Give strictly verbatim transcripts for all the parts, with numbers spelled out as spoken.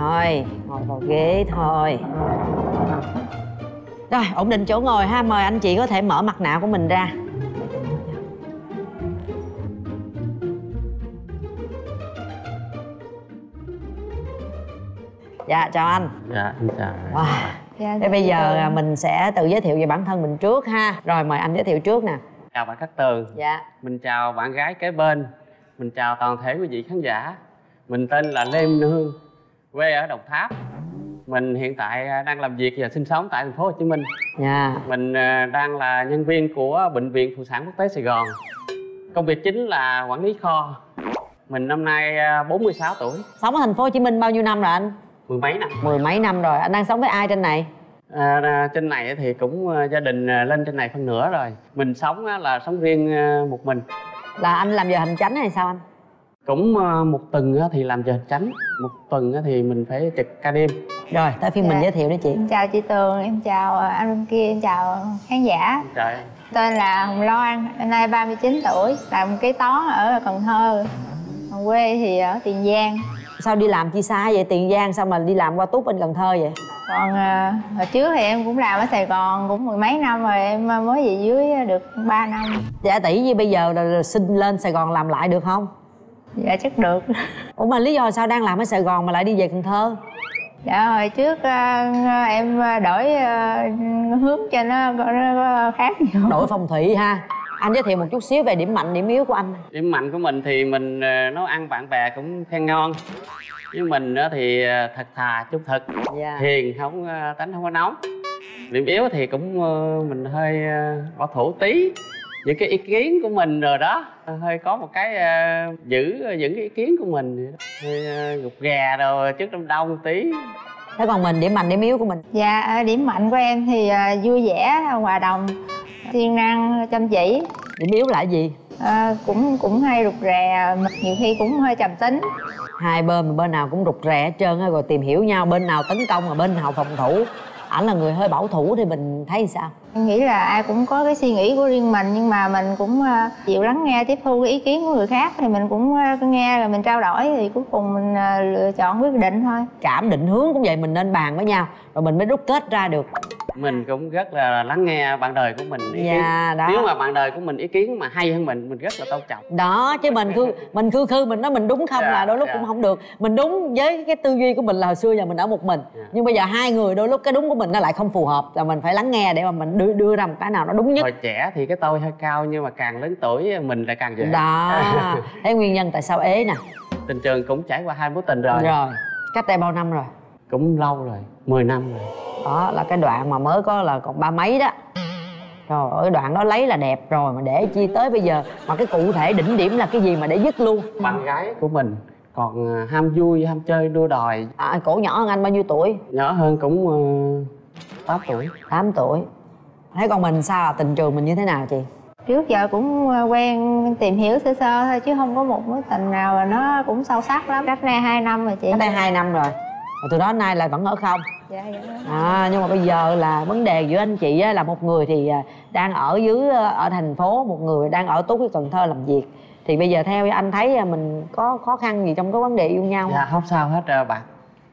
Rồi, ngồi vào ghế thôi. Rồi, ổn định chỗ ngồi ha. Mời anh chị có thể mở mặt nạ của mình ra. Dạ, chào anh. Dạ, chào. Wow. Dạ, thế bây giờ ơn. Mình sẽ tự giới thiệu về bản thân mình trước ha. Rồi, mời anh giới thiệu trước nè. Chào bạn Cát Tường. Dạ. Mình chào bạn gái kế bên. Mình chào toàn thể quý vị khán giả. Mình tên là Lê Minh Hương, quê ở Đồng Tháp. Mình hiện tại đang làm việc và sinh sống tại thành phố Hồ Chí Minh. Dạ. Mình đang là nhân viên của Bệnh viện Phụ sản Quốc tế Sài Gòn. Công việc chính là quản lý kho. Mình năm nay bốn mươi sáu tuổi. Sống ở thành phố Hồ Chí Minh bao nhiêu năm rồi anh? Mười mấy năm. Mười mấy năm rồi. Anh đang sống với ai trên này? À, trên này thì cũng gia đình lên trên này phân nửa rồi. Mình sống là sống riêng một mình. Là anh làm giờ hành chánh hay sao anh? Cũng một tuần thì làm giờ hành chánh, một tuần thì mình phải trực ca đêm. Rồi, tới phiên dạ. mình giới thiệu đó chị. Em chào chị Tường, em chào anh bên kia, em chào khán giả. Trời. Tên là Hồng Loan, hôm nay ba mươi chín tuổi, làm kế toán ở Cần Thơ. Còn quê thì ở Tiền Giang. Sao đi làm chi xa vậy? Tiền Giang sao mà đi làm qua túc bên Cần Thơ vậy? Còn hồi trước thì em cũng làm ở Sài Gòn cũng mười mấy năm rồi, em mới về dưới được ba năm. Dạ tỷ gì bây giờ là xin lên Sài Gòn làm lại được không? Dạ chắc được. Ủa mà lý do sao đang làm ở Sài Gòn mà lại đi về Cần Thơ? Dạ hồi trước em đổi hướng cho nó khác nhiều. Đổi phong thủy ha. Anh giới thiệu một chút xíu về điểm mạnh, điểm yếu của anh. Điểm mạnh của mình thì mình nấu ăn bạn bè cũng khen ngon. Với mình thì thật thà, trung thực, yeah. hiền, không tánh không có nóng. Điểm yếu thì cũng mình hơi bảo thủ tí. Những cái ý kiến của mình rồi đó, hơi có một cái giữ những cái ý kiến của mình. Hơi gục gà rồi trước đông đông tí. Thế còn mình, điểm mạnh, điểm yếu của mình? Dạ, điểm mạnh của em thì vui vẻ, hòa đồng, siêng năng, chăm chỉ. Điểm yếu là gì? À, cũng cũng hay rụt rè, nhiều khi cũng hơi trầm tính. Hai bên bên nào cũng rụt rè hết trơn rồi tìm hiểu nhau, bên nào tấn công rồi bên nào phòng thủ. Ảnh là người hơi bảo thủ thì mình thấy sao? Em nghĩ là ai cũng có cái suy nghĩ của riêng mình, nhưng mà mình cũng chịu lắng nghe, tiếp thu cái ý kiến của người khác thì mình cũng nghe rồi mình trao đổi thì cuối cùng mình lựa chọn quyết định thôi. Cảm định hướng cũng vậy, mình nên bàn với nhau rồi mình mới rút kết ra được. Mình cũng rất là lắng nghe bạn đời của mình ý yeah, kiến. Nếu mà bạn đời của mình ý kiến mà hay hơn mình, mình rất là tôn trọng. Đó, chứ mình cứ mình khư khư mình nói mình đúng không yeah, là đôi lúc yeah. cũng không được. Mình đúng với cái tư duy của mình là hồi xưa giờ mình ở một mình yeah. nhưng bây giờ hai người đôi lúc cái đúng của mình nó lại không phù hợp, là mình phải lắng nghe để mà mình đưa, đưa ra một cái nào nó đúng nhất. Hồi trẻ thì cái tôi hơi cao, nhưng mà càng lớn tuổi mình lại càng dễ. Đó, thấy nguyên nhân tại sao ế nè. Tình trường cũng trải qua hai mối tình rồi. Rồi, cách đây bao năm rồi? Cũng lâu rồi, mười năm rồi. Đó là cái đoạn mà mới có là còn ba mấy đó. Trời ơi, đoạn đó lấy là đẹp rồi mà để chi tới bây giờ. Mà cái cụ thể đỉnh điểm là cái gì mà để dứt luôn? Bạn gái của mình còn ham vui, ham chơi, đua đòi. À, cổ nhỏ hơn anh bao nhiêu tuổi? Nhỏ hơn cũng uh, tám tuổi. Tám tuổi. Thấy còn mình sao, tình trường mình như thế nào chị? Trước giờ cũng quen tìm hiểu sơ sơ thôi, chứ không có một mối tình nào mà nó cũng sâu sắc lắm. Cách đây hai năm rồi chị. Cách đây hai năm rồi. Mà từ đó đến nay là vẫn ở không? Dạ, dạ. À, nhưng mà bây giờ là vấn đề giữa anh chị á, là một người thì đang ở dưới ở thành phố, một người đang ở Tú với Cần Thơ làm việc. Thì bây giờ theo anh thấy mình có khó khăn gì trong cái vấn đề yêu nhau không? Dạ, không sao hết rồi bạn.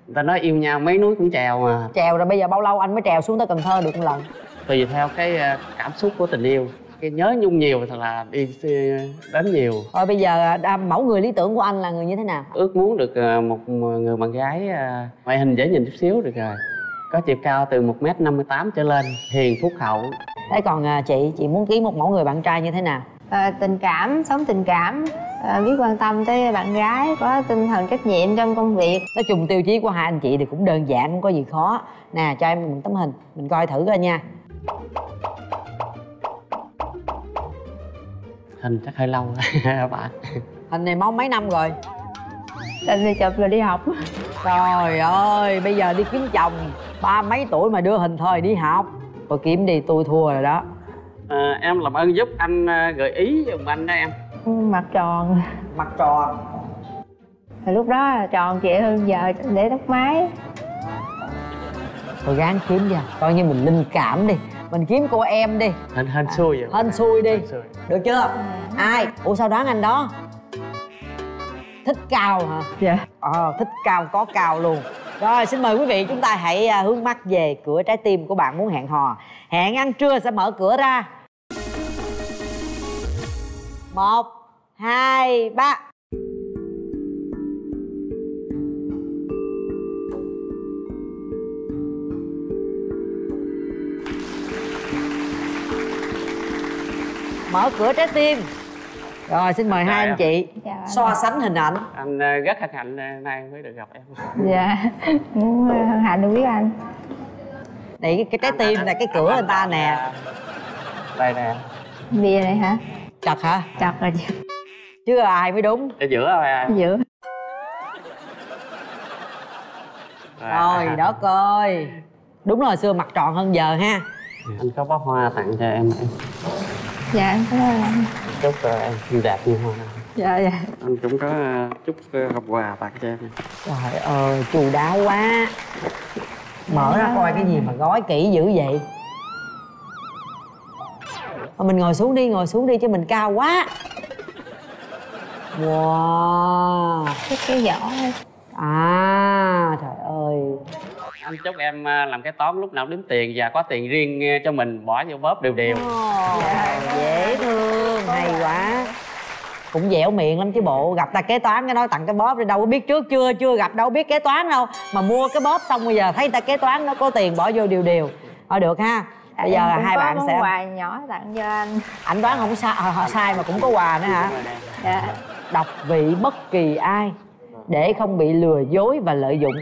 Người ta nói yêu nhau mấy núi cũng trèo mà. Trèo rồi bây giờ bao lâu anh mới trèo xuống tới Cần Thơ được một lần? Tùy theo cái cảm xúc của tình yêu. Cái nhớ nhung nhiều thật là đi đến nhiều. Rồi bây giờ mẫu người lý tưởng của anh là người như thế nào? Ước muốn được một người bạn gái ngoại hình dễ nhìn chút xíu được rồi. Có chiều cao từ một mét năm mươi tám trở lên, hiền phúc hậu. Thế còn chị, chị muốn kiếm một mẫu người bạn trai như thế nào? À, tình cảm, sống tình cảm, à, biết quan tâm tới bạn gái, có tinh thần trách nhiệm trong công việc. Nói chung tiêu chí của hai anh chị thì cũng đơn giản, không có gì khó. Nè, cho em một tấm hình, mình coi thử coi nha. Hình chắc hơi lâu bạn. Hình này máu mấy năm rồi? Anh đi chụp rồi đi học. Trời ơi, bây giờ đi kiếm chồng ba mấy tuổi mà đưa hình thôi đi học. Rồi kiếm đi, tôi thua rồi đó. À, em làm ơn giúp anh gợi ý giùm anh đó em. Mặt tròn. Mặt tròn. Lúc đó tròn trịa hơn giờ, để tóc mái. Rồi gán kiếm ra, coi như mình linh cảm đi. Mình kiếm cô em đi. Hên, hên xui vậy. Hên xui đi. Hên xui. Được chưa? Ai? Ủa sao đoán anh đó? Thích cao hả? Dạ. Ờ, thích cao có cao luôn. Rồi xin mời quý vị chúng ta hãy hướng mắt về cửa trái tim của bạn muốn hẹn hò. Hẹn ăn trưa sẽ mở cửa ra. Một, hai, ba. Mở cửa trái tim. Rồi xin mời hai anh chị so sánh hình ảnh. Anh rất hân hạnh nay mới được gặp em. Dạ, cũng hân hạnh được biết anh. Đây cái trái tim là cái cửa người ta nè. Đây nè. Bia này hả? Chật hả? Chật rồi chứ. Chứ ai mới đúng? Ở giữa thôi à? Ở giữa. Rồi đó coi. Đúng là xưa mặt tròn hơn giờ ha. Anh có bó hoa tặng cho em. Dạ em cảm ơn anh. Chúc em xinh đẹp như hoa. Dạ dạ. Anh cũng có chúc hộp quà tặng cho em. Trời ơi chu đáo quá. Mở ra coi cái gì mà gói kỹ dữ vậy. Mình ngồi xuống đi, ngồi xuống đi chứ mình cao quá. Wow. Cái cái vỏ thôi. À trời ơi. Anh chúc em làm cái tóm lúc nào đếm tiền và có tiền riêng cho mình bỏ vô bóp đều đều. Oh, dạ, dễ thương, hay quá. Cũng dẻo miệng lắm chứ bộ, gặp ta kế toán cái nói tặng cái bóp đi, đâu có biết trước chưa, chưa gặp đâu biết kế toán đâu. Mà mua cái bóp xong bây giờ thấy ta kế toán nó có tiền bỏ vô đều đều. Thôi được ha. Bây giờ là hai bạn sẽ quà nhỏ tặng cho anh. Anh đoán không sai, họ sai mà cũng có quà nữa hả? Dạ. Đọc vị bất kỳ ai để không bị lừa dối và lợi dụng.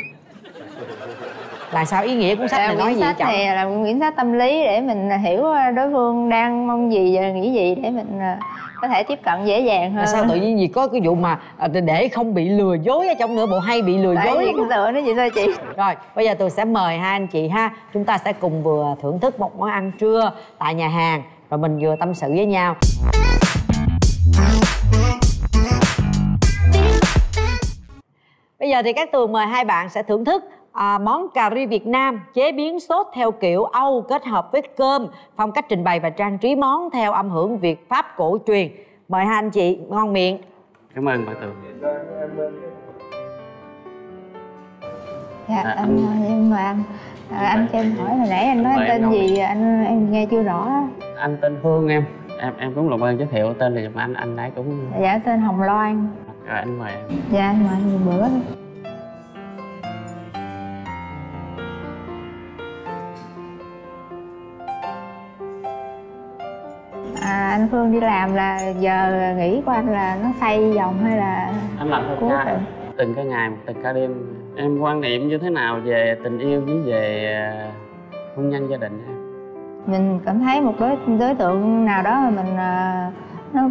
Là sao ý nghĩa cuốn sách này nói gì chồng? Này là quyển sách tâm lý để mình hiểu đối phương đang mong gì và nghĩ gì để mình có thể tiếp cận dễ dàng hơn. Là sao tự nhiên gì có cái vụ mà để không bị lừa dối ở trong nữa bộ hay bị lừa tại dối cũng tựa nó vậy thôi chị. Rồi bây giờ tôi sẽ mời hai anh chị ha, chúng ta sẽ cùng vừa thưởng thức một món ăn trưa tại nhà hàng rồi mình vừa tâm sự với nhau. Bây giờ thì Cát Tường mời hai bạn sẽ thưởng thức À, món cà ri Việt Nam chế biến sốt theo kiểu Âu kết hợp với cơm, phong cách trình bày và trang trí món theo âm hưởng Việt Pháp cổ truyền. Mời hai anh chị ngon miệng. Cảm ơn bà Tường. Dạ à, anh ơi, em mời anh. À, anh cho em hỏi hồi nãy anh nói anh tên gì anh em nghe chưa rõ. Anh tên Hương em. Em em cũng làm ơn giới thiệu tên là anh anh nãy cũng. Dạ tên Hồng Loan. Rồi anh mời em. Dạ anh mời anh một bữa. À, anh Phương đi làm là giờ nghỉ của anh là nó xoay vòng hay là anh làm theo ca rồi? Từng cái ngày, từng cả đêm. Em quan niệm như thế nào về tình yêu với về hôn nhân gia đình em? Mình cảm thấy một đối đối tượng nào đó mà mình nó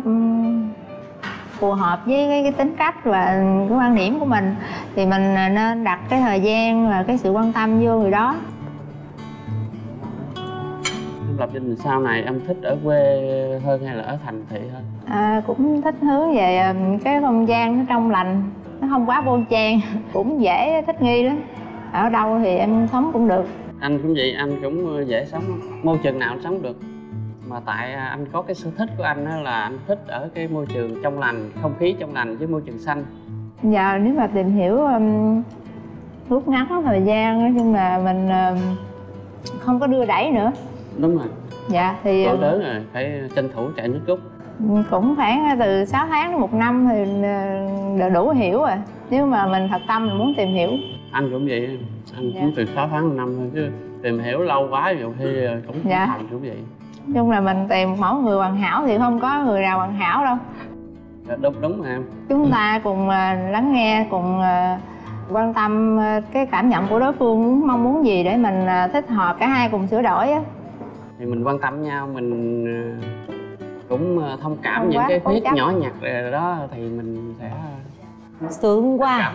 phù hợp với cái, cái tính cách và cái quan điểm của mình thì mình nên đặt cái thời gian và cái sự quan tâm vô người đó. Lập gia đình sau này em thích ở quê hơn hay là ở thành thị hơn? À, cũng thích hướng về cái không gian nó trong lành, nó không quá bon chen, cũng dễ thích nghi lắm. Ở đâu thì em sống cũng được. Anh cũng vậy, anh cũng dễ sống, môi trường nào anh sống được. Mà tại anh có cái sở thích của anh là anh thích ở cái môi trường trong lành, không khí trong lành với môi trường xanh. Giờ nếu mà tìm hiểu rút ngắn thời gian, nói chung là mình không có đưa đẩy nữa. Đúng rồi. Dạ thì tuổi lớn rồi phải tranh thủ chạy nước rút. Cũng khoảng từ sáu tháng đến một năm thì đủ hiểu rồi. Nếu mà mình thật tâm mình muốn tìm hiểu. Anh cũng vậy, anh dạ. cũng từ sáu tháng đến năm thôi chứ tìm hiểu lâu quá nhiều khi cũng dạ. thành cũng vậy. Chung là mình tìm mẫu người hoàn hảo thì không có người nào hoàn hảo đâu. Dạ, đúng đúng mà em. Chúng ta cùng lắng nghe, cùng quan tâm cái cảm nhận của đối phương mong muốn gì để mình thích hợp cả hai cùng sửa đổi á. Thì mình quan tâm nhau, mình cũng thông cảm không những quá, cái khuyết nhỏ nhặt đó thì mình sẽ sướng quá.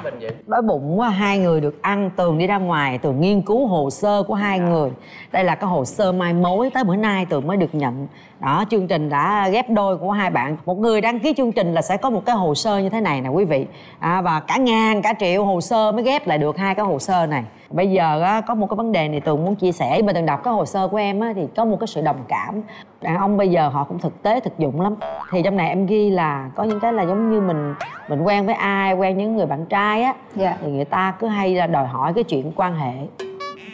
Đói bụng quá, hai người được ăn. Tường đi ra ngoài, Tường nghiên cứu hồ sơ của hai yeah. người. Đây là cái hồ sơ mai mối, tới bữa nay Tường mới được nhận. Đó, chương trình đã ghép đôi của hai bạn. Một người đăng ký chương trình là sẽ có một cái hồ sơ như thế này nè quý vị. à, Và cả ngàn, cả triệu hồ sơ mới ghép lại được hai cái hồ sơ này. Bây giờ á, có một cái vấn đề này Tường muốn chia sẻ. Mà Tường đọc cái hồ sơ của em á, thì có một cái sự đồng cảm. Đàn ông bây giờ họ cũng thực tế, thực dụng lắm. Thì trong này em ghi là có những cái là giống như mình mình quen với ai, quen những người bạn trai á, yeah. Thì người ta cứ hay là đòi hỏi cái chuyện quan hệ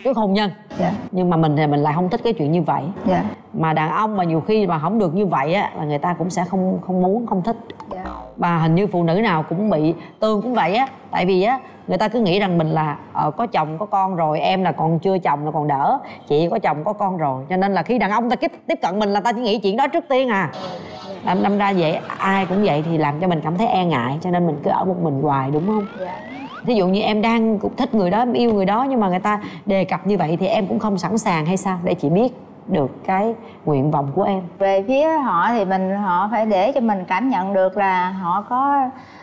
trước hôn nhân, yeah. Nhưng mà mình thì mình lại không thích cái chuyện như vậy, yeah. Mà đàn ông mà nhiều khi mà không được như vậy á, là người ta cũng sẽ không không muốn, không thích, yeah. Và hình như phụ nữ nào cũng bị, Tường cũng vậy á. Tại vì á, người ta cứ nghĩ rằng mình là ờ, có chồng có con rồi, em là còn chưa chồng là còn đỡ, chị có chồng có con rồi. Cho nên là khi đàn ông ta tiếp, tiếp cận mình là ta chỉ nghĩ chuyện đó trước tiên à. Đâm, đâm ra vậy, ai cũng vậy thì làm cho mình cảm thấy e ngại. Cho nên mình cứ ở một mình hoài, đúng không? Yeah. Thí dụ như em đang cũng thích người đó, em yêu người đó, nhưng mà người ta đề cập như vậy thì em cũng không sẵn sàng hay sao? Để chị biết được cái nguyện vọng của em. Về phía họ thì mình họ phải để cho mình cảm nhận được là họ có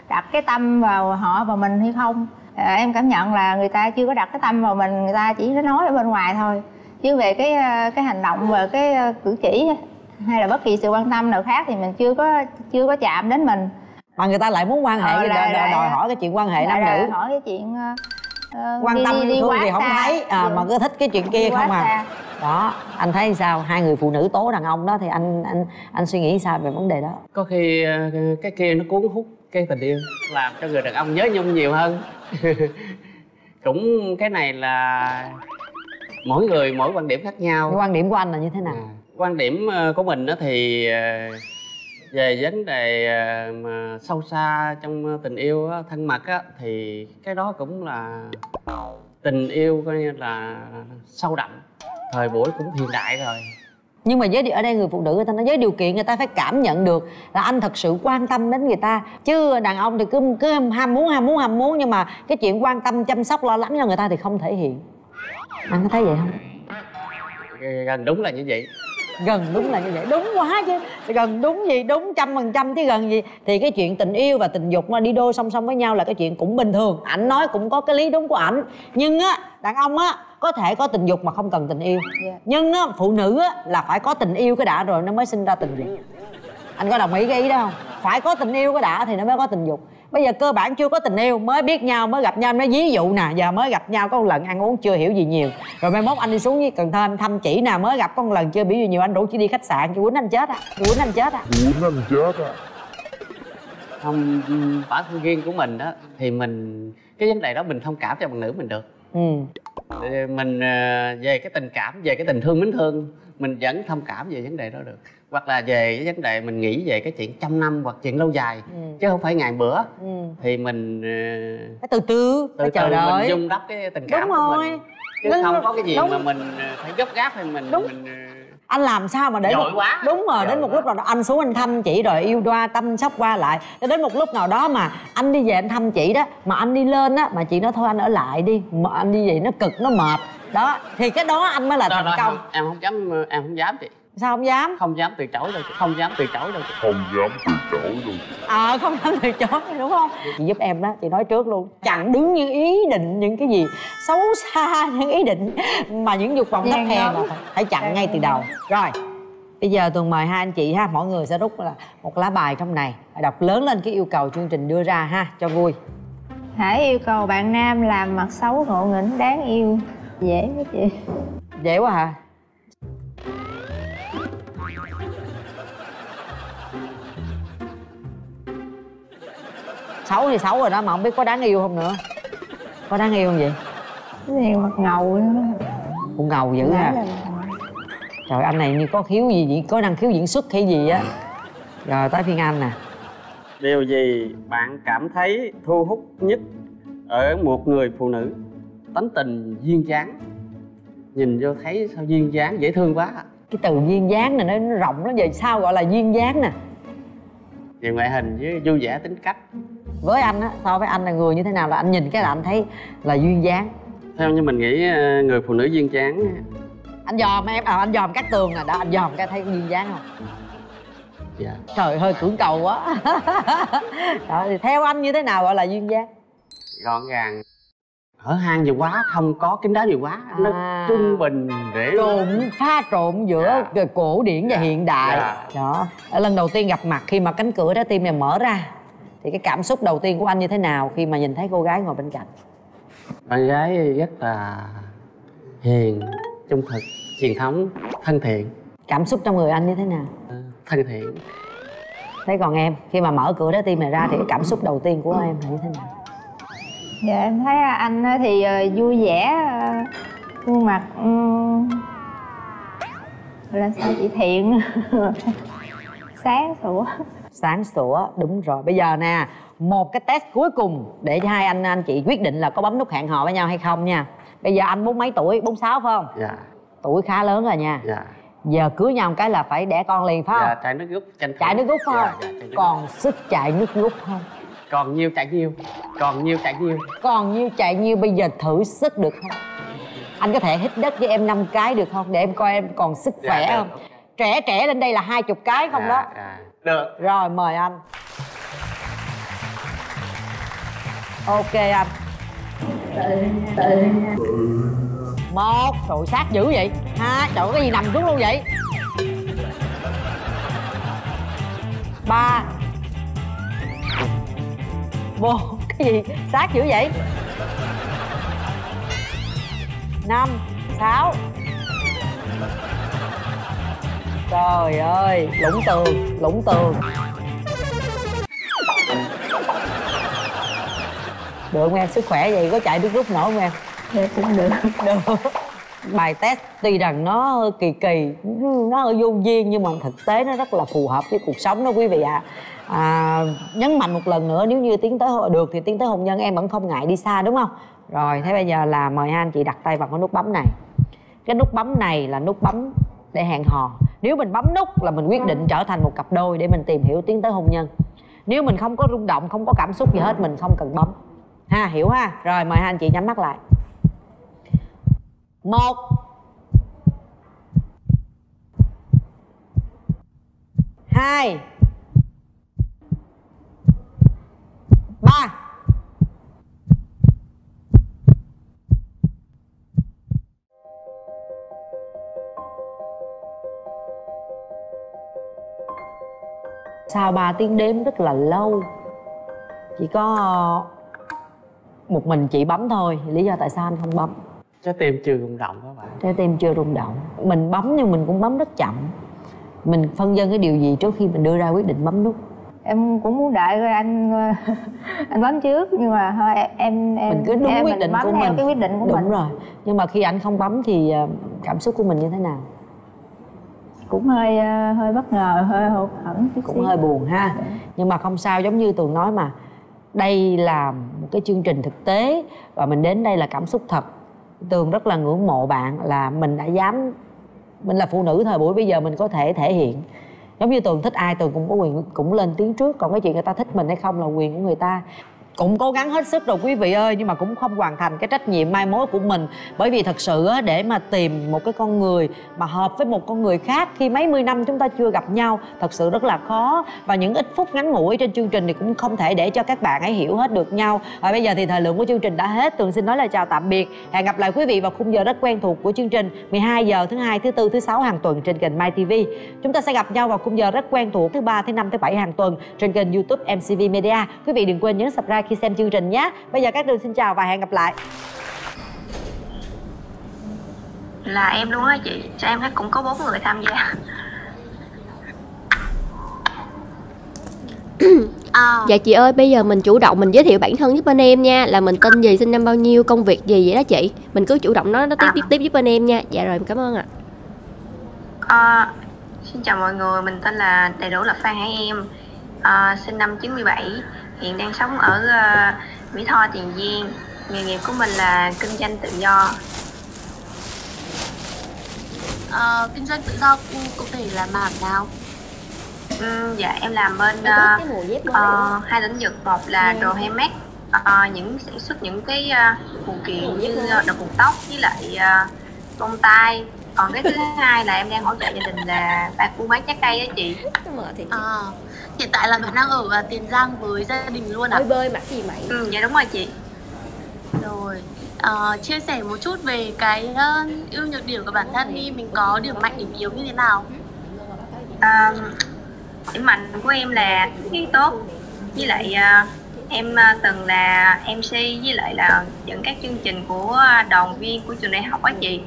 đặt cái tâm vào họ và mình hay không. À, em cảm nhận là người ta chưa có đặt cái tâm vào mình, người ta chỉ có nói ở bên ngoài thôi. Chứ về cái cái hành động và cái cử chỉ hay là bất kỳ sự quan tâm nào khác thì mình chưa có chưa có chạm đến mình. Mà người ta lại muốn quan hệ, ờ, lại, đòi, đòi hỏi cái chuyện quan hệ nam nữ, hỏi cái chuyện uh, quan đi, tâm đi, đi thương thì không xa. Thấy à, mà cứ thích cái chuyện kia không à xa. Đó, anh thấy sao? Hai người phụ nữ tố đàn ông đó thì anh anh anh suy nghĩ sao về vấn đề đó? Có khi cái kia nó cuốn hút cái tình yêu, làm cho người đàn ông nhớ nhung nhiều hơn. Cũng cái này là mỗi người mỗi quan điểm khác nhau. Cái quan điểm của anh là như thế nào? À, quan điểm của mình đó thì về vấn đề mà sâu xa trong tình yêu á, thân mật á, thì cái đó cũng là tình yêu coi như là sâu đậm. Thời buổi cũng hiện đại rồi. Nhưng mà với ở đây người phụ nữ người ta nói với điều kiện, người ta phải cảm nhận được là anh thật sự quan tâm đến người ta. Chứ đàn ông thì cứ cứ ham muốn ham muốn ham muốn, nhưng mà cái chuyện quan tâm chăm sóc lo lắng cho người ta thì không thể hiện. Anh có thấy vậy không? Gần đúng là như vậy. Gần đúng là như vậy, đúng quá chứ. Gần đúng gì, đúng trăm phần trăm chứ gần gì. Thì cái chuyện tình yêu và tình dục mà đi đôi song song với nhau là cái chuyện cũng bình thường. Ảnh nói cũng có cái lý đúng của ảnh. Nhưng á, đàn ông á có thể có tình dục mà không cần tình yêu, yeah. Nhưng á, phụ nữ á là phải có tình yêu cái đã rồi nó mới sinh ra tình dục. Anh có đồng ý cái ý đó không? Phải có tình yêu cái đã thì nó mới có tình dục. Bây giờ cơ bản chưa có tình yêu, mới biết nhau, mới gặp nhau, nói ví dụ nè, giờ mới gặp nhau có một lần ăn uống chưa hiểu gì nhiều, rồi mai mốt anh đi xuống với Cần Thơ anh thăm chỉ nè, mới gặp có một lần chưa biểu gì nhiều, anh rủ chỉ đi khách sạn, chị quýnh anh chết á, chị quýnh anh chết á, quýnh anh chết á. Không, bản thân riêng của mình đó thì mình cái vấn đề đó mình thông cảm cho bạn nữ mình được. Ừ. Mình về cái tình cảm, về cái tình thương mến thương, mình vẫn thông cảm về vấn đề đó được. Hoặc là về cái vấn đề mình nghĩ về cái chuyện trăm năm hoặc chuyện lâu dài, ừ. Chứ không phải ngày bữa, ừ. Thì mình phải từ từ, từ, từ mình dung đắp cái tình cảm đúng của rồi. Mình chứ đúng không có cái gì đúng. Mà mình phải gấp gáp hay mình, mình anh làm sao mà để một... quá. Đúng rồi, Dội đến một quá. Lúc nào đó anh xuống anh thăm chị rồi yêu đoa tâm sóc qua lại, đến một lúc nào đó mà anh đi về anh thăm chị đó, mà anh đi lên á mà chị nói thôi anh ở lại đi, mà anh đi vậy nó cực nó mệt đó, thì cái đó anh mới là đó, thành đó, công. Không, em không dám, em không dám chị. Sao không dám? Không dám từ chối đâu, không dám từ chối đâu. Không dám từ chối đâu. Ờ, à, không dám từ chối đúng không? Chị giúp em đó, chị nói trước luôn. Chặn đứng những ý định, những cái gì xấu xa, những ý định mà những dục vọng thấp hèn là phải, phải chặn Đang ngay từ đầu. Rồi, bây giờ Tường mời hai anh chị ha, mỗi người sẽ rút là một lá bài trong này, đọc lớn lên cái yêu cầu chương trình đưa ra ha, cho vui. Hãy yêu cầu bạn nam làm mặt xấu ngộ nghĩnh đáng yêu. Dễ quá chị. Dễ quá hả? Xấu thì xấu rồi đó, mà không biết có đáng yêu không nữa. Có đáng yêu không vậy? Yêu mặt ngầu đó. Cũng ngầu dữ ha. Là... Trời, anh này như có khiếu gì vậy? Có năng khiếu diễn xuất hay gì á. Rồi tới phiên anh nè. Điều gì bạn cảm thấy thu hút nhất ở một người phụ nữ? Tính tình duyên dáng. Nhìn vô thấy sao duyên dáng dễ thương quá. Cái từ duyên dáng này nó rộng lắm, giờ sao gọi là duyên dáng nè? Về ngoại hình với vui vẻ tính cách. Với anh á, so với anh là người như thế nào là anh nhìn cái là anh thấy là duyên dáng? Theo như mình nghĩ người phụ nữ duyên dáng. Anh dòm em, à, anh dòm Cát Tường nè, đó anh dòm cái thấy duyên dáng không? Dạ. Trời hơi cưỡng cầu quá. Đó, thì theo anh như thế nào gọi là duyên dáng? Gọn gàng, hở hang gì quá, không có kín đáo gì quá, à, nó trung bình để trộn pha trộn giữa dạ. cổ điển và dạ. hiện đại. Dạ. Đó, ở lần đầu tiên gặp mặt khi mà cánh cửa trái tim này mở ra. Thì cái cảm xúc đầu tiên của anh như thế nào khi mà nhìn thấy cô gái ngồi bên cạnh? Bạn gái rất là hiền, trung thực, truyền thống, thân thiện. Cảm xúc trong người anh như thế nào? À, thân thiện. Thế còn em, khi mà mở cửa trái tim này ra thì cảm xúc đầu tiên của em là như thế nào? Dạ em thấy anh thì vui vẻ, khuôn mặt là sao chị Thiện sáng sủa. Sáng sủa, đúng rồi. Bây giờ nè, một cái test cuối cùng để cho hai anh anh chị quyết định là có bấm nút hẹn hò với nhau hay không nha. Bây giờ anh bốn mấy tuổi? bốn sáu phải không? Dạ. Tuổi khá lớn rồi nha. Dạ. Giờ cưới nhau một cái là phải đẻ con liền phải không? Dạ, chạy nước rút. Chạy nước rút phải không? Dạ, dạ, chạy nước còn nước. Sức chạy nước rút không? Còn nhiêu chạy nhiêu. Còn nhiêu chạy nhiêu. Còn nhiêu chạy nhiêu. Bây giờ thử sức được không? Anh có thể hít đất với em năm cái được không? Để em coi em còn sức dạ, khỏe được, không? Okay. Trẻ trẻ lên đây là hai chục cái không dạ, đó? Dạ. Được. Rồi, mời anh. Ok anh. Một, trời sát dữ vậy. Hai, trời cái gì nằm xuống luôn vậy. Ba. Bốn, cái gì sát dữ vậy. Năm, sáu. Trời ơi, lũng tường, lũng tường. Được không em? Sức khỏe vậy có chạy nước rút nổi không em? Được, cũng được. Được. Bài test tuy rằng nó hơi kỳ kỳ, nó hơi vô duyên nhưng mà thực tế nó rất là phù hợp với cuộc sống đó quý vị ạ. À. À, nhấn mạnh một lần nữa, nếu như tiến tới được thì tiến tới hôn nhân em vẫn không ngại đi xa đúng không? Rồi, thế bây giờ là mời hai anh chị đặt tay vào cái nút bấm này. Cái nút bấm này là nút bấm để hẹn hò. Nếu mình bấm nút là mình quyết định trở thành một cặp đôi để mình tìm hiểu tiến tới hôn nhân. Nếu mình không có rung động, không có cảm xúc gì hết, mình không cần bấm. Ha, hiểu ha. Rồi mời hai anh chị nhắm mắt lại. Một. Hai. Ba. Sau ba tiếng đếm rất là lâu, chỉ có một mình chị bấm thôi. Lý do tại sao anh không bấm? Trái tim chưa rung động các bạn. Trái tim chưa rung động. Mình bấm nhưng mình cũng bấm rất chậm. Mình phân vân cái điều gì trước khi mình đưa ra quyết định bấm nút? Em cũng muốn đợi rồi anh anh bấm trước, nhưng mà thôi em em mình cứ đúng em, quyết định của mình. Cái quyết định của đúng mình. Rồi. Nhưng mà khi anh không bấm thì cảm xúc của mình như thế nào? Cũng hơi hơi bất ngờ, hơi hụt hẫng, cũng xí. Hơi buồn ha. Đúng. Nhưng mà không sao, giống như Tường nói mà, đây là một cái chương trình thực tế và mình đến đây là cảm xúc thật. Tường rất là ngưỡng mộ bạn là mình đã dám, mình là phụ nữ thời buổi bây giờ mình có thể thể hiện. Giống như Tường thích ai Tường cũng có quyền cũng lên tiếng trước, còn cái chuyện người ta thích mình hay không là quyền của người ta. Cũng cố gắng hết sức rồi quý vị ơi, nhưng mà cũng không hoàn thành cái trách nhiệm mai mối của mình. Bởi vì thật sự để mà tìm một cái con người mà hợp với một con người khác khi mấy mươi năm chúng ta chưa gặp nhau thật sự rất là khó. Và những ít phút ngắn ngủi trên chương trình thì cũng không thể để cho các bạn ấy hiểu hết được nhau. Và bây giờ thì thời lượng của chương trình đã hết. Tường xin nói lời chào tạm biệt. Hẹn gặp lại quý vị vào khung giờ rất quen thuộc của chương trình mười hai giờ thứ hai, thứ tư, thứ sáu hàng tuần trên kênh MyTV. Chúng ta sẽ gặp nhau vào khung giờ rất quen thuộc thứ ba, thứ năm, thứ bảy hàng tuần trên kênh YouTube em xê vê Media. Quý vị đừng quên nhấn subscribe khi xem chương trình nhé. Bây giờ Cát Tường xin chào và hẹn gặp lại. Là em luôn á chị, cho em thấy cũng có bốn người tham gia. Oh. Dạ chị ơi, bây giờ mình chủ động mình giới thiệu bản thân giúp bên em nha. Là mình tên gì, sinh năm bao nhiêu, công việc gì vậy đó chị. Mình cứ chủ động nói nó tiếp tiếp tiếp giúp bên em nha. Dạ rồi, em cảm ơn ạ. À. Uh, xin chào mọi người, mình tên là đầy đủ là Phan Hải em. Uh, sinh năm chín mươi bảy. Hiện đang sống ở uh, Mỹ Tho, Tiền Giang. Nghề nghiệp của mình là kinh doanh tự do. Uh, kinh doanh tự do cụ thể là mảng nào? Um, dạ em làm bên uh, uh, hai lĩnh vực, một là đồ handmade, uh, những sản xuất những cái uh, phụ kiện như uh, đồ buộc tóc với lại uh, bông tai. Còn cái thứ hai là em đang hỗ trợ gia đình là bà buôn bán trái cây đó chị. Uh. Hiện tại là bạn đang ở Tiền Giang với gia đình luôn ạ? À? Bơi mặc gì mày? Ừ, dạ đúng rồi chị. Rồi, à, chia sẻ một chút về cái uh, ưu nhược điểm của bản thân đi. Mình có điểm mạnh, điểm yếu như thế nào? À, điểm mạnh của em là trí tốt với lại uh, Em từng là em xê với lại là dẫn các chương trình của đoàn viên của trường đại học á chị,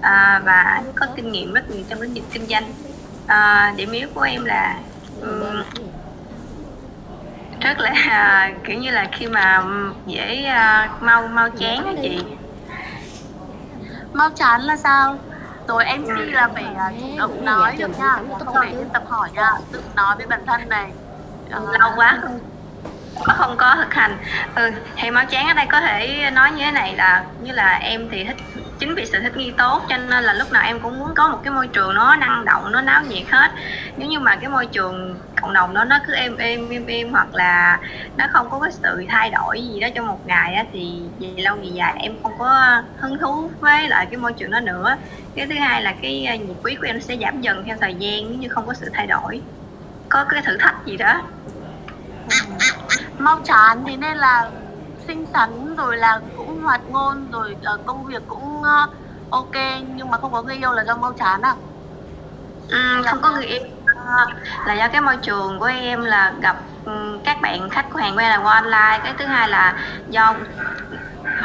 à, và có kinh nghiệm rất nhiều trong lĩnh vực kinh doanh. À, điểm yếu của em là um, rất là uh, kiểu như là khi mà dễ uh, mau mau chán á chị. Mau chán là sao? Rồi em xê là phải uh, chủ động nói được nha, không để em tập hỏi nha, tự nói với bản thân này. Uh, lâu quá không không có thực hành. Ừ, thì mau chán ở đây có thể nói như thế này là như là em thì thích, chính vì sự thích nghi tốt cho nên là lúc nào em cũng muốn có một cái môi trường nó năng động, nó náo nhiệt hết. Nếu như mà cái môi trường cộng đồng đó nó cứ êm êm êm êm hoặc là nó không có cái sự thay đổi gì đó trong một ngày á, thì về lâu về dài em không có hứng thú với lại cái môi trường đó nữa. Cái thứ hai là cái nhiệt quý của em sẽ giảm dần theo thời gian nếu như không có sự thay đổi, có cái thử thách gì đó. Mau chán thế nên là xinh xắn rồi là cũng hoạt ngôn rồi công việc cũng ok, nhưng mà không có người yêu là do mau chán à? Ừ, không có người yêu là do cái môi trường của em là gặp các bạn khách của hàng quen là qua online. Cái thứ hai là do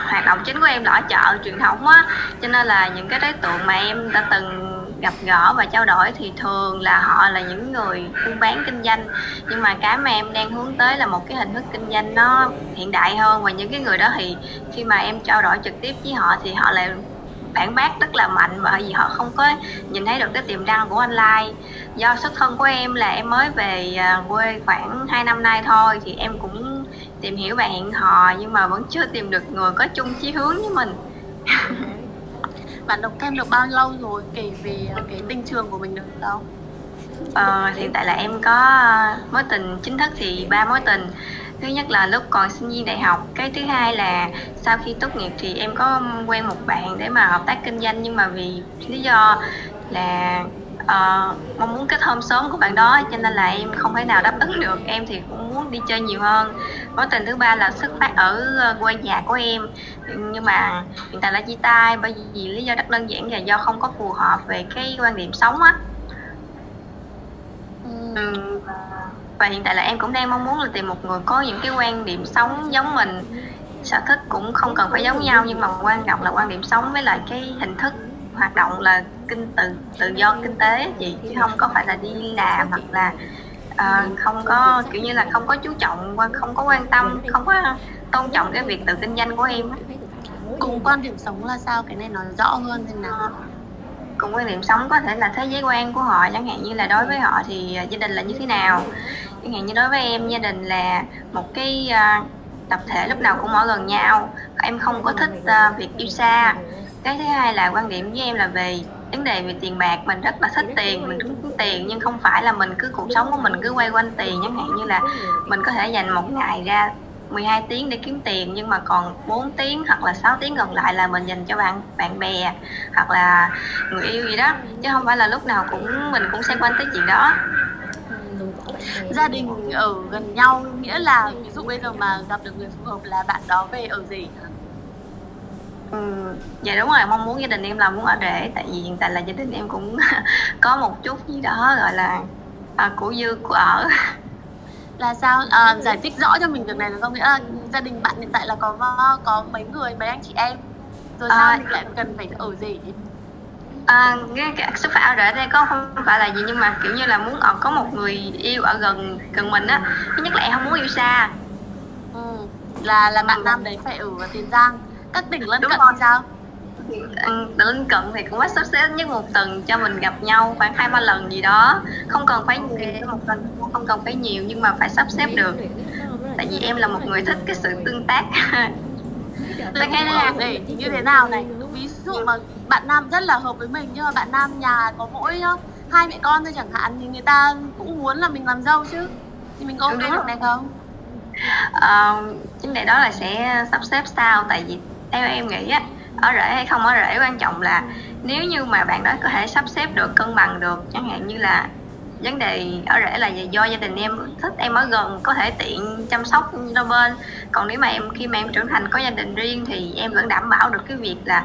hoạt động chính của em là ở chợ truyền thống á, cho nên là những cái đối tượng mà em đã từng gặp gỡ và trao đổi thì thường là họ là những người buôn bán kinh doanh, nhưng mà cái mà em đang hướng tới là một cái hình thức kinh doanh nó hiện đại hơn, và những cái người đó thì khi mà em trao đổi trực tiếp với họ thì họ lại phản bác rất là mạnh, bởi vì họ không có nhìn thấy được cái tiềm năng của online. Do xuất thân của em là em mới về quê khoảng hai năm nay thôi, thì em cũng tìm hiểu và hẹn hò nhưng mà vẫn chưa tìm được người có chung chí hướng với mình. Bạn đọc thêm được bao lâu rồi, kể về cái tình trường của mình được không? Ờ, hiện tại là em có mối tình chính thức thì ba mối tình. Thứ nhất là lúc còn sinh viên đại học. Cái thứ hai là sau khi tốt nghiệp thì em có quen một bạn để mà hợp tác kinh doanh, nhưng mà vì lý do là uh, mong muốn kết hôn sớm của bạn đó cho nên là em không thể nào đáp ứng được. Em thì cũng muốn đi chơi nhiều hơn. Mối tình thứ ba là xuất phát ở quê nhà của em, nhưng mà hiện tại là chia tay bởi vì lý do rất đơn giản là do không có phù hợp về cái quan điểm sống á. Ừ. Và hiện tại là em cũng đang mong muốn là tìm một người có những cái quan điểm sống giống mình, sở thích cũng không cần phải giống nhau, nhưng mà quan trọng là quan điểm sống với lại cái hình thức hoạt động là kinh tự tự do kinh tế chị, chứ không có phải là đi làm hoặc là uh, không có kiểu như là không có chú trọng, không có quan tâm, không có tôn trọng cái việc tự kinh doanh của em. Cùng quan điểm sống là sao? Cái này nói rõ hơn thế nào? Cùng quan điểm sống có thể là thế giới quan của họ, chẳng hạn như là đối với họ thì gia đình là như thế nào. Chẳng hạn như đối với em, gia đình là một cái uh, tập thể lúc nào cũng ở gần nhau. Em không có thích uh, việc yêu xa. Cái thứ hai là quan điểm với em là về vấn đề về tiền bạc. Mình rất là thích tiền, mình thích tiền, nhưng không phải là mình cứ cuộc sống của mình cứ quay quanh tiền. Chẳng hạn như là mình có thể dành một ngày ra mười hai tiếng để kiếm tiền, nhưng mà còn bốn tiếng hoặc là sáu tiếng còn lại là mình dành cho bạn bạn bè hoặc là người yêu gì đó, chứ không phải là lúc nào cũng mình cũng xoay quanh tới chuyện đó. Gia đình ở gần nhau nghĩa là ví dụ bây giờ mà gặp được người phù hợp là bạn đó về ở gì? Ừ, dạ đúng rồi, mong muốn gia đình em là muốn ở rể, tại vì hiện tại là gia đình em cũng có một chút gì đó gọi là à, của dư của ở. Là sao? À, giải thích rõ cho mình việc này được không? Nghĩa là gia đình bạn hiện tại là có có mấy người, mấy anh chị em, rồi sao à, mình lại cần phải ở gì? À, cái sức khỏe ở rể đây có không phải là gì, nhưng mà kiểu như là muốn ở, có một người yêu ở gần gần mình á. Thứ nhất là em không muốn yêu xa. Ừ, là là bạn nam đấy phải ở Tiền Giang, các tỉnh lân cận sao? Lân cận thì cũng phải sắp xếp nhất một tuần cho mình gặp nhau khoảng hai ba lần gì đó, không cần phải một tuần, không cần phải nhiều, nhưng mà phải sắp xếp được, tại vì em là một người thích cái sự tương tác. Tôi nghe là để như thế nào này, ví dụ mà bạn nam rất là hợp với mình nhưng mà bạn nam nhà có mỗi hai mẹ con thôi chẳng hạn, thì người ta cũng muốn là mình làm dâu chứ, thì mình có cái này không? Ờ, chính để đó là sẽ sắp xếp sao, tại vì theo em nghĩ á, ở rễ hay không ở rễ quan trọng là nếu như mà bạn đó có thể sắp xếp được, cân bằng được, chẳng hạn như là vấn đề ở rễ là do gia đình em thích em ở gần, có thể tiện chăm sóc đôi bên. Còn nếu mà em khi mà em trưởng thành có gia đình riêng thì em vẫn đảm bảo được cái việc là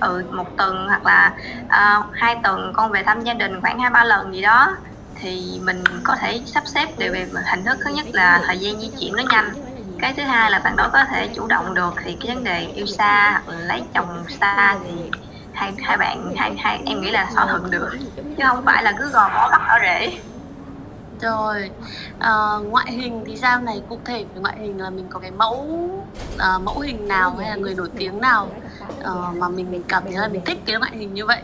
ừ, một tuần hoặc là uh, hai tuần con về thăm gia đình khoảng hai ba lần gì đó, thì mình có thể sắp xếp đều về hình thức. Thứ nhất là thời gian di chuyển nó nhanh, Cái thứ hai là bạn đó có thể chủ động được, thì cái vấn đề yêu xa hoặc là lấy chồng xa thì hai hai bạn hai hai em nghĩ là thỏa thuận được, chứ không phải là cứ gò bó bắt ở rễ. Rồi à, ngoại hình thì sao này, cụ thể về ngoại hình là mình có cái mẫu à, mẫu hình nào hay là người nổi tiếng nào à, mà mình mình cảm thấy là mình thích cái ngoại hình như vậy?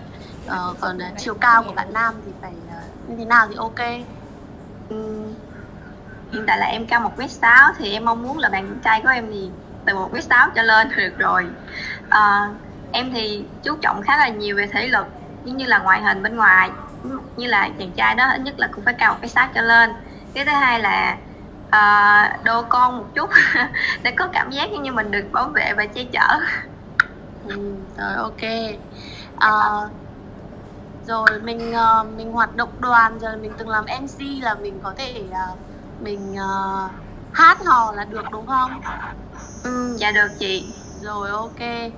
À, còn à, chiều cao của bạn nam thì phải à, như thế nào thì ok? Ừ. Hiện tại là em cao một mét sáu thì em mong muốn là bạn trai của em thì từ một mét sáu trở lên thì được rồi. À, em thì chú trọng khá là nhiều về thể lực cũng như là ngoại hình bên ngoài, như là chàng trai đó ít nhất là cũng phải cao một mét sáu trở lên. Cái thứ hai là à, đô con một chút để có cảm giác như mình được bảo vệ và che chở. Ừ, rồi ok. À, rồi mình mình hoạt động đoàn, rồi mình từng làm em xê là mình có thể mình uh, hát hò là được đúng không? Ừ, dạ được chị. Rồi ok.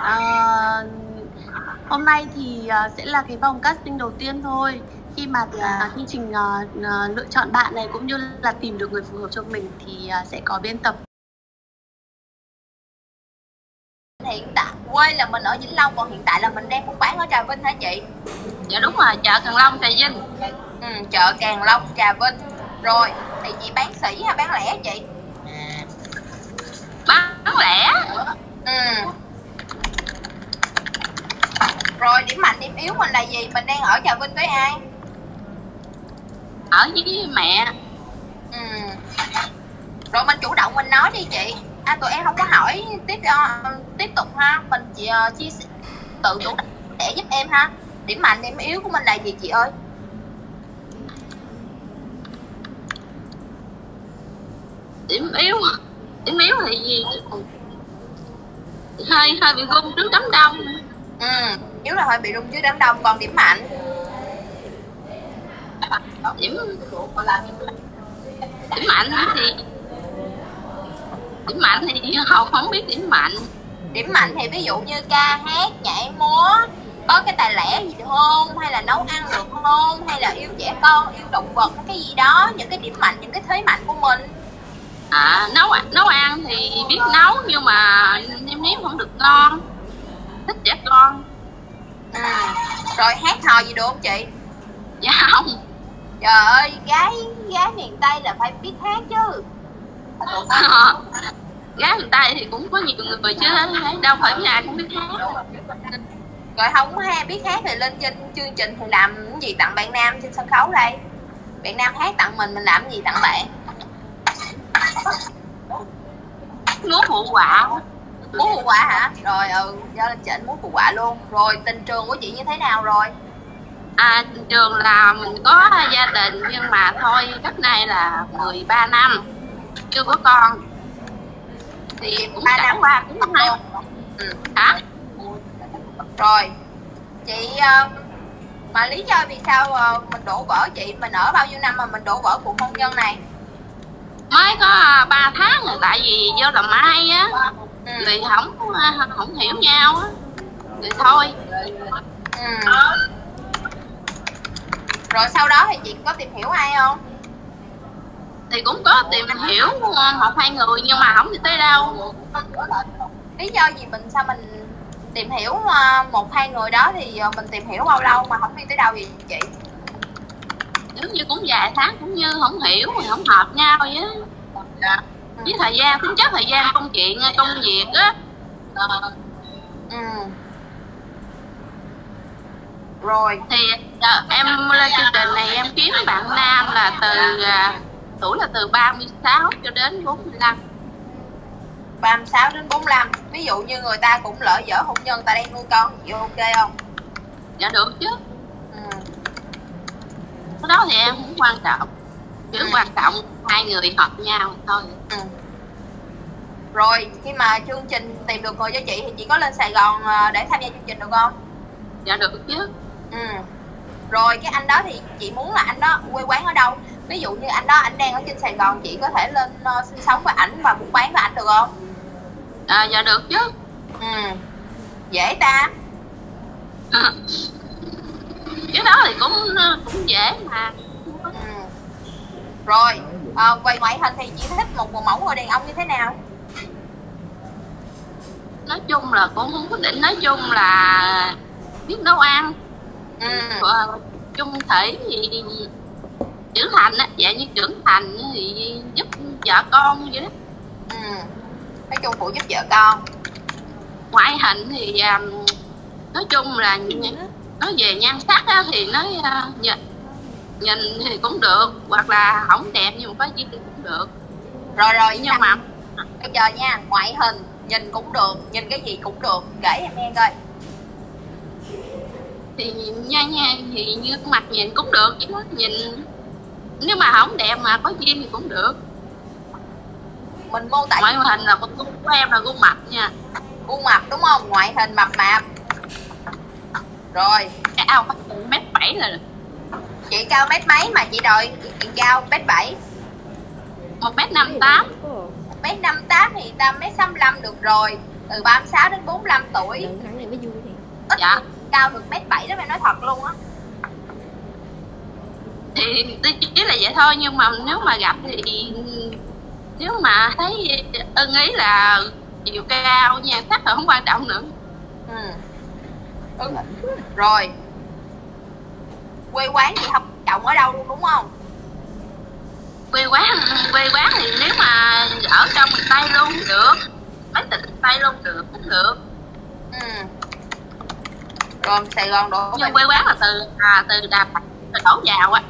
Uh, hôm nay thì uh, sẽ là cái vòng casting đầu tiên thôi. Khi mà dạ. uh, chương trình uh, uh, lựa chọn bạn này cũng như là tìm được người phù hợp cho mình thì uh, sẽ có biên tập. Hiện tại quê là mình ở Vĩnh Long, còn hiện tại là mình đang buôn bán ở Trà Vinh hả chị? Dạ đúng rồi, chợ Càng Long Trà Vinh. Ừ, chợ Càng Long Trà Vinh. Rồi thì chị bán sỉ hay bán lẻ chị? Bán lẻ. Ừ. Rồi điểm mạnh điểm yếu mình là gì? Mình đang ở Trà Vinh với ai? Ở với mẹ. Ừ. Rồi mình chủ động mình nói đi chị. À tụi em không có hỏi tiếp uh, tiếp tục ha, mình chị uh, chia sẻ tự chủ động để giúp em ha. Điểm mạnh điểm yếu của mình là gì chị ơi? Điểm yếu, điểm yếu là gì? Hơi hơi bị run trước đám đông. Ừ, yếu là hơi bị run trước đám đông. Còn điểm mạnh? Điểm điểm mạnh thì điểm mạnh thì không không biết điểm mạnh. Điểm mạnh thì ví dụ như ca hát, nhảy múa, có cái tài lẻ gì được không? Hay là nấu ăn được không? Hay là yêu trẻ con, yêu động vật, cái gì đó, những cái điểm mạnh, những cái thế mạnh của mình. À, nấu nấu ăn thì biết nấu nhưng mà nêm nếm không được ngon, thích trẻ con. À, rồi hát hò gì được không chị? Dạ không. Trời ơi, gái gái miền Tây là phải biết hát chứ. À, gái miền Tây thì cũng có nhiều người chứ đâu phải ai cũng biết hát. Rồi không hay biết hát thì lên trên chương trình thì làm cái gì tặng bạn nam trên sân khấu đây? Bạn nam hát tặng mình, mình làm cái gì tặng bạn? Múa phụ quả. Múa phụ quả hả? Rồi ừ, do lên trển múa phụ quả luôn. Rồi tình trường của chị như thế nào rồi? À, tình trường là mình có gia đình nhưng mà thôi cách nay là mười ba năm chưa có con. Thì cũng ba năm qua cũng hay. Ừ. Hả? Rồi chị mà lý do vì sao mình đổ vỡ chị? Mình ở bao nhiêu năm mà mình đổ vỡ cuộc hôn nhân này? Mới có ba tháng rồi, tại vì vô làm mai á, thì không không hiểu nhau á, thì thôi. Ừ. Rồi sau đó thì chị có tìm hiểu ai không? Thì cũng có tìm hiểu một hai người nhưng mà không đi tới đâu. Lý do gì mình sao mình tìm hiểu một hai người đó thì mình tìm hiểu bao lâu mà không đi tới đâu vậy chị? Giống như cũng vài tháng cũng như không hiểu mà không hợp nhau vậy á. Dạ. Với thời gian, tính chất thời gian công chuyện công việc á. Ừ. Rồi thì em lên chương trình này em kiếm bạn nam là từ tuổi là từ ba mươi sáu cho đến bốn mươi lăm. ba mươi sáu đến bốn mươi lăm. Ví dụ như người ta cũng lỡ dở hôn nhân, ta đang nuôi con thì ok không? Dạ được chứ. Cái đó thì em cũng quan trọng. Chứ ừ. Quan trọng hai người hợp nhau thôi. Ừ. Rồi khi mà chương trình tìm được người cho chị thì chị có lên Sài Gòn để tham gia chương trình được không? Dạ được chứ. Ừ. Rồi cái anh đó thì chị muốn là anh đó quê quán ở đâu? Ví dụ như anh đó anh đang ở trên Sài Gòn, chị có thể lên uh, sinh sống với ảnh và buôn bán với ảnh được không? À, dạ được chứ. Ừ. Dễ ta. À. Cái đó thì cũng cũng dễ mà. Ừ. Rồi Ờ, về ngoại hình thì chỉ thích một mẫu người đàn ông như thế nào? Nói chung là cũng không quyết định, nói chung là biết nấu ăn, ừ. chung thể thì trưởng thành á, dạ như trưởng thành thì giúp vợ con vậy đó. Ừ, nói chung phụ giúp vợ con. Ngoại hình thì nói chung là nói về nhan sắc á, thì nói nhìn, nhìn thì cũng được, hoặc là không đẹp nhưng mà phải chỉ thì cũng được. Rồi rồi, nhưng mà bây giờ nha, ngoại hình nhìn cũng được, nhìn cái gì cũng được, kể em nghe coi. Thì nha nha thì như mặt nhìn cũng được chứ, nhìn nếu mà không đẹp mà có duyên thì cũng được. Mình mô tả ngoại hình là con của em là gương mặt nha, gương mặt đúng không, ngoại hình mập mạp. Rồi cái ao mét bảy là được. Chị cao mét mấy mà chị đòi chị cao mét bảy? Một mét năm tám. Mét năm tám thì ta mét sáu mươi lăm được rồi, từ ba mươi sáu đến bốn mươi lăm tuổi ít dạ. Cao được mét bảy đó, mày nói thật luôn á. Thì tôi chỉ là vậy thôi, nhưng mà nếu mà gặp thì nếu mà thấy ưng ý là chiều cao nha, sắc là không quan trọng nữa. Ừ. Ừ. Rồi quê quán thì không quan trọng ở đâu luôn đúng không? Quê quán, quê quán thì nếu mà ở trong miền Tây luôn được, mấy tỉnh Tây luôn được cũng được. Ừ. Rồi Sài Gòn đổ. Nhưng quê quán là từ à, từ Đà Lạt đổ vào á.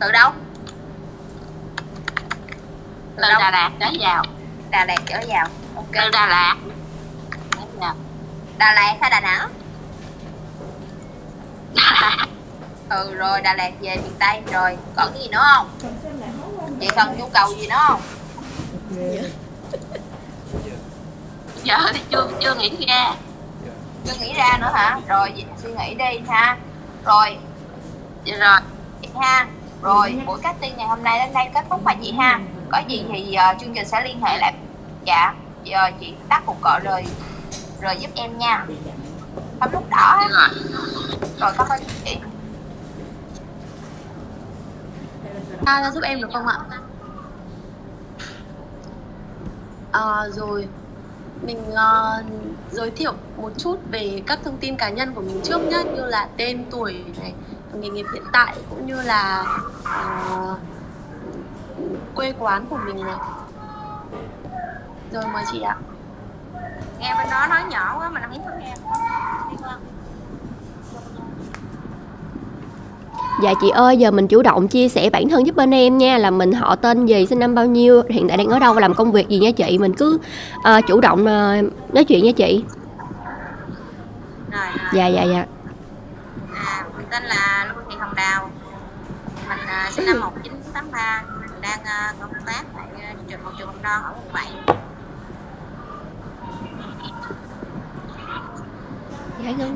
Từ đâu? Từ, từ Đà Lạt trở vào. Đà Lạt trở vào. Ok. Từ Đà Lạt. Đà Lạt hay Đà Nẵng? Đà Lạt. Ừ rồi, Đà Lạt về miền Tây rồi. Còn cái gì nữa không? Chị cần nhu cầu gì nữa không? Dạ. Dạ thì chưa chưa nghĩ ra. Chưa nghĩ ra nữa hả? Rồi vậy suy nghĩ đi ha. Rồi. Dạ rồi. Ha. Rồi buổi casting ngày hôm nay đến đây kết thúc rồi chị ha. Có gì thì uh, chương trình sẽ liên hệ lại. Dạ. Giờ uh, chị tắt cuộc gọi rồi rồi giúp em nha. Tấm lúc đỏ. Dạ rồi. Rồi cảm ơn chị. À, ra giúp em được không ạ? À, rồi mình uh, giới thiệu một chút về các thông tin cá nhân của mình trước nhé, như là tên, tuổi này, nghề nghiệp hiện tại, cũng như là uh, quê quán của mình này. Rồi mời chị ạ. Nghe bên đó nói nhỏ quá mà không có nghe. Dạ chị ơi, giờ mình chủ động chia sẻ bản thân giúp bên em nha, là mình họ tên gì, sinh năm bao nhiêu, hiện tại đang ở đâu, làm công việc gì nha chị. Mình cứ uh, chủ động uh, nói chuyện nha chị. Rồi, rồi. Dạ dạ dạ. À, mình tên là Lục Thị Hồng Đào. Mình uh, sinh năm một chín tám ba, mình đang uh, công tác tại uh, trường một trường mầm non ở quận bảy.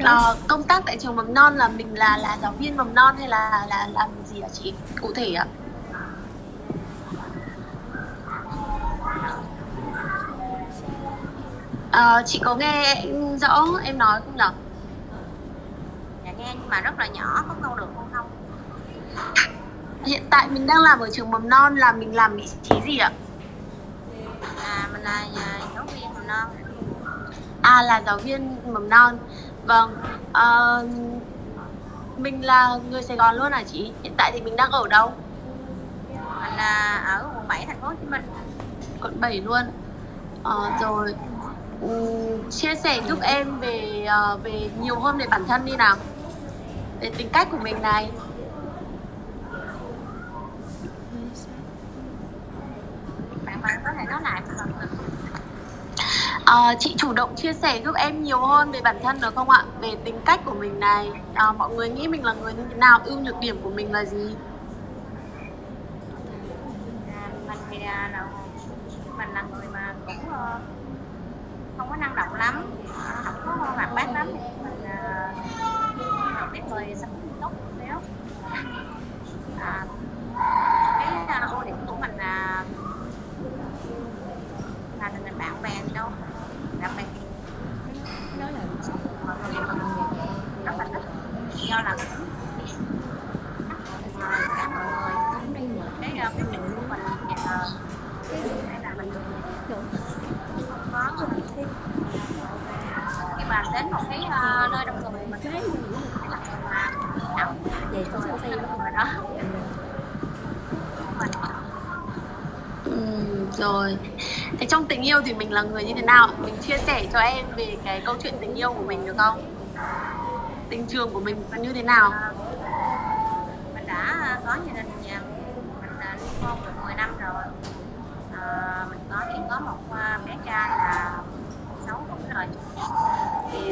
Ờ, công tác tại trường mầm non là mình là là giáo viên mầm non hay là là làm gì hả chị, cụ thể ạ? Ờ, chị có nghe em rõ em nói không nhở? Dạ nghe nhưng mà rất là nhỏ, có câu được không không? Hiện tại mình đang làm ở trường mầm non là mình làm vị trí gì ạ? Là mình là giáo viên mầm non. À, là giáo viên mầm non. Vâng, à, mình là người Sài Gòn luôn hả chị? Hiện tại thì mình đang ở đâu? Mình là ở quận bảy, thành phố Hồ Chí Minh. Quận bảy luôn. À, rồi, uhm, chia sẻ giúp em về về nhiều hơn về bản thân đi nào. Về tính cách của mình này. Bạn bạn có thể nói lại một lần được. À, chị chủ động chia sẻ giúp em nhiều hơn về bản thân được không ạ? Về tính cách của mình này, à, mọi người nghĩ mình là người như thế nào, ưu nhược điểm của mình là gì? À, mình thì là, mình là người mà cũng uh, không có năng động lắm, không có hoạt bát lắm, mình uh, biết người sống tốt một xíu. À, cái uh, ưu điểm của mình là là mình bạn bè đâu gặp bạn nói là mọi người rất là thích, do là cả mọi người cái quyết định của mình Khi mà đến một cái nơi đông người mình thấy mình phải làm sao mà đậu về tôi sẽ xem người đó. Rồi, thế trong tình yêu thì mình là người như thế nào? Mình chia sẻ cho em về cái câu chuyện tình yêu của mình được không? Tình trường của mình như thế nào? À, mình đã có gia đình nhà, mình đã ly hôn được mười năm rồi. À, mình có hiện có một bé trai là sáu tuổi rồi. Thì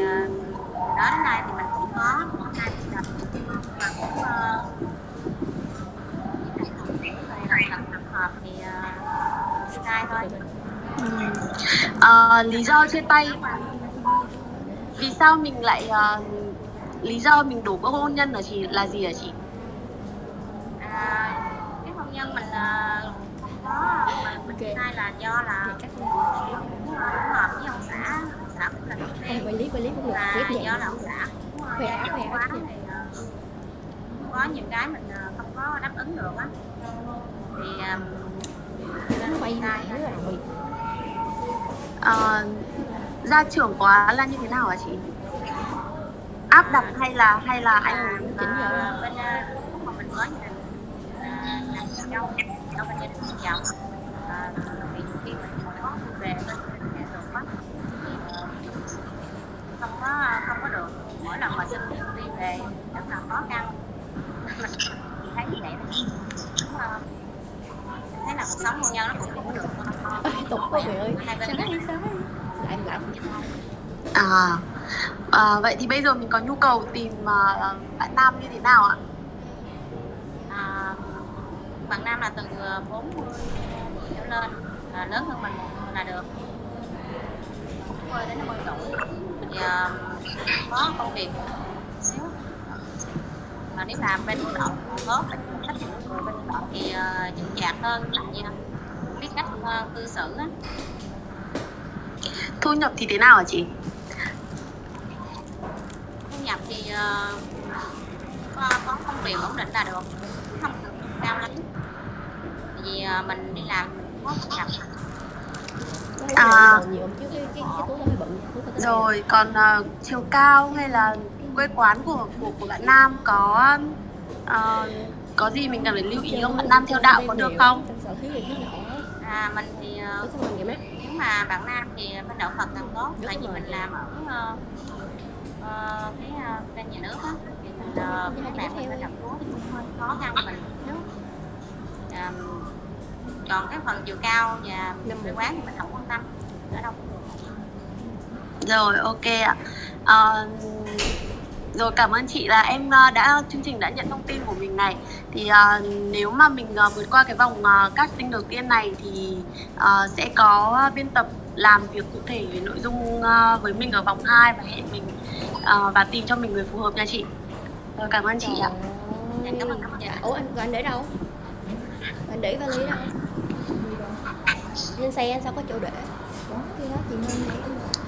đó đến nay thì mình cũng có hai cuộc gặp và cũng À, lý do chia tay, vì sao mình lại uh, lý do mình đổ vỡ hôn nhân là gì là gì hả chị? À, cái hôn nhân mình uh, không có mình chia tay là do là cũng không hợp với ông xã, ông xã cũng là lý và do là ông xã cũng gia trưởng quá thì uh, có những cái mình uh, không có đáp ứng được á thì um, quay lại nữa rồi. À, gia trưởng quá là như thế nào hả chị? Áp đặt hay là hay là anh à, chính là bên lúc mà mình có như là đâu đâu bên gia đình chồng thì khi mình có về bên nhà trường quá không có không có được, mỗi lần mà xin đi về rất là khó khăn. Mình thấy như vậy đúng không? Thế là cuộc sống hôn nhân nó cũng không có được tục quá mẹ ơi, sao nó đi sớm lại lại à, à vậy thì bây giờ mình có nhu cầu tìm uh, bạn nam như thế nào ạ? À, bạn nam là từ bốn mươi trở lên, à, lớn hơn mình là được, bốn mươi đến năm mươi tuổi thì uh, có công việc xíu mà nếu làm bên đậu tốt thì khách người bên đậu thì dễ dàng hơn, lại biết cách uh, cư xử á. Thu nhập thì thế nào hả chị? Thu nhập thì uh, có, có công việc ổn định là được, không cao lắm vì uh, mình đi làm có thu nhập. À, rồi còn uh, chiều cao hay là quê quán của của, của bạn nam có uh, có gì mình cần phải lưu ý không? Bạn nam theo đạo có được không? À, mình thì uh, nếu mà bạn nam thì bên đạo Phật càng tốt, tại vì mình làm ở uh, uh, cái uh, bên nhà nước á, thì mình uh, làm bên đạo Chúa thì cũng hơi khó khăn mình trước. Uh, còn cái phần chiều cao và quê quán thì mình không quan tâm ở đâu. Rồi ok ạ. Uh, rồi cảm ơn chị là em đã chương trình đã nhận thông tin của mình này. Thì uh, nếu mà mình uh, vượt qua cái vòng uh, casting đầu tiên này thì uh, sẽ có biên tập làm việc cụ thể về nội dung uh, với mình ở vòng hai và hẹn mình uh, và tìm cho mình người phù hợp nha chị. Rồi cảm ơn chị ạ. Em cảm ơn các bạn. Ủa anh, anh để đâu? Anh để vali đâu? Lên xe anh sao có chỗ để? Đó kia đó chị nên